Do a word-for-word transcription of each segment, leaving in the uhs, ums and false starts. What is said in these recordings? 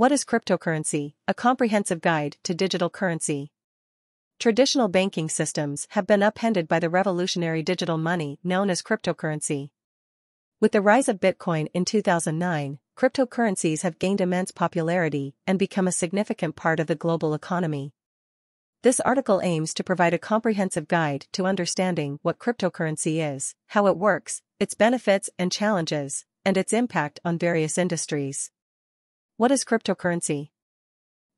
What is cryptocurrency? A comprehensive guide to digital currency. Traditional banking systems have been upended by the revolutionary digital money known as cryptocurrency. With the rise of Bitcoin in two thousand nine, cryptocurrencies have gained immense popularity and become a significant part of the global economy. This article aims to provide a comprehensive guide to understanding what cryptocurrency is, how it works, its benefits and challenges, and its impact on various industries. What is cryptocurrency?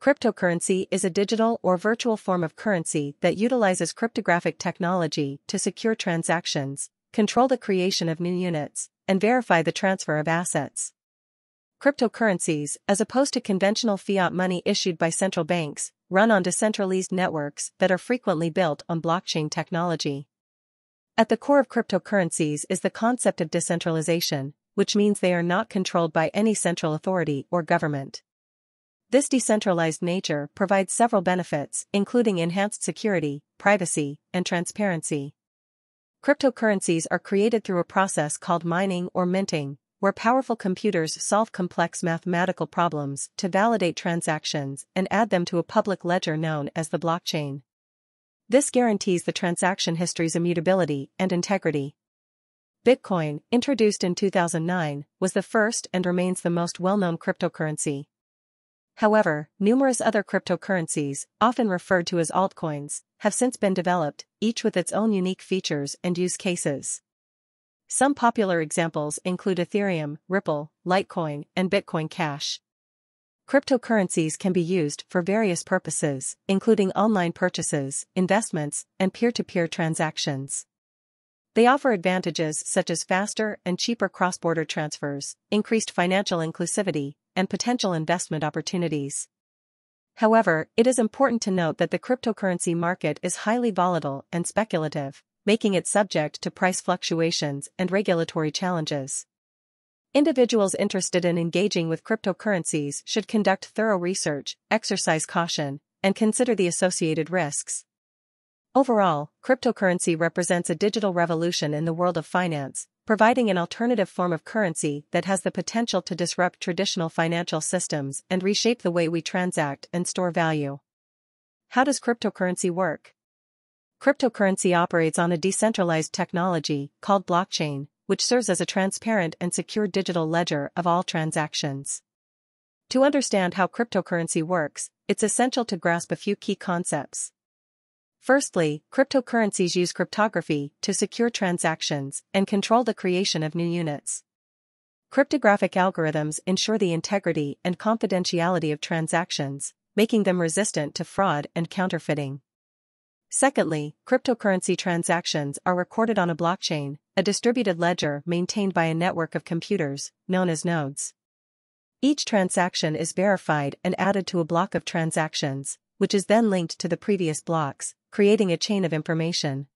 Cryptocurrency is a digital or virtual form of currency that utilizes cryptographic technology to secure transactions, control the creation of new units, and verify the transfer of assets. Cryptocurrencies, as opposed to conventional fiat money issued by central banks, run on decentralized networks that are frequently built on blockchain technology. At the core of cryptocurrencies is the concept of decentralization, which means they are not controlled by any central authority or government. This decentralized nature provides several benefits, including enhanced security, privacy, and transparency. Cryptocurrencies are created through a process called mining or minting, where powerful computers solve complex mathematical problems to validate transactions and add them to a public ledger known as the blockchain. This guarantees the transaction history's immutability and integrity. Bitcoin, introduced in two thousand nine, was the first and remains the most well-known cryptocurrency. However, numerous other cryptocurrencies, often referred to as altcoins, have since been developed, each with its own unique features and use cases. Some popular examples include Ethereum, Ripple, Litecoin, and Bitcoin Cash. Cryptocurrencies can be used for various purposes, including online purchases, investments, and peer-to-peer transactions. They offer advantages such as faster and cheaper cross-border transfers, increased financial inclusivity, and potential investment opportunities. However, it is important to note that the cryptocurrency market is highly volatile and speculative, making it subject to price fluctuations and regulatory challenges. Individuals interested in engaging with cryptocurrencies should conduct thorough research, exercise caution, and consider the associated risks. Overall, cryptocurrency represents a digital revolution in the world of finance, providing an alternative form of currency that has the potential to disrupt traditional financial systems and reshape the way we transact and store value. How does cryptocurrency work? Cryptocurrency operates on a decentralized technology called blockchain, which serves as a transparent and secure digital ledger of all transactions. To understand how cryptocurrency works, it's essential to grasp a few key concepts. Firstly, cryptocurrencies use cryptography to secure transactions and control the creation of new units. Cryptographic algorithms ensure the integrity and confidentiality of transactions, making them resistant to fraud and counterfeiting. Secondly, cryptocurrency transactions are recorded on a blockchain, a distributed ledger maintained by a network of computers, known as nodes. Each transaction is verified and added to a block of transactions, which is then linked to the previous blocks, creating a chain of information.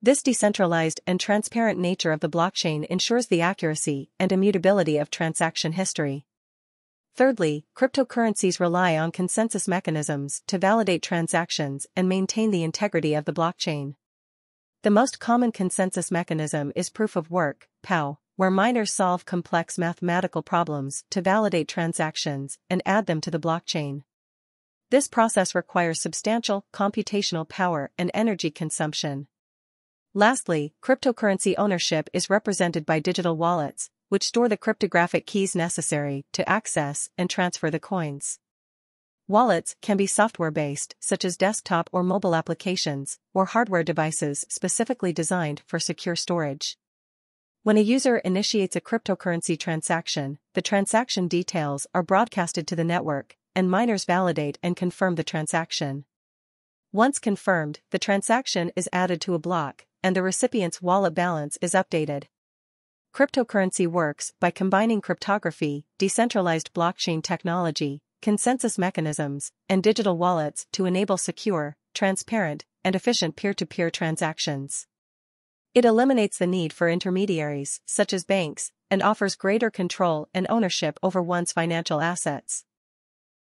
This decentralized and transparent nature of the blockchain ensures the accuracy and immutability of transaction history. Thirdly, cryptocurrencies rely on consensus mechanisms to validate transactions and maintain the integrity of the blockchain. The most common consensus mechanism is proof of work, P O W, where miners solve complex mathematical problems to validate transactions and add them to the blockchain. This process requires substantial computational power and energy consumption. Lastly, cryptocurrency ownership is represented by digital wallets, which store the cryptographic keys necessary to access and transfer the coins. Wallets can be software-based, such as desktop or mobile applications, or hardware devices specifically designed for secure storage. When a user initiates a cryptocurrency transaction, the transaction details are broadcasted to the network, and miners validate and confirm the transaction. Once confirmed, the transaction is added to a block, and the recipient's wallet balance is updated. Cryptocurrency works by combining cryptography, decentralized blockchain technology, consensus mechanisms, and digital wallets to enable secure, transparent, and efficient peer-to-peer transactions. It eliminates the need for intermediaries, such as banks, and offers greater control and ownership over one's financial assets.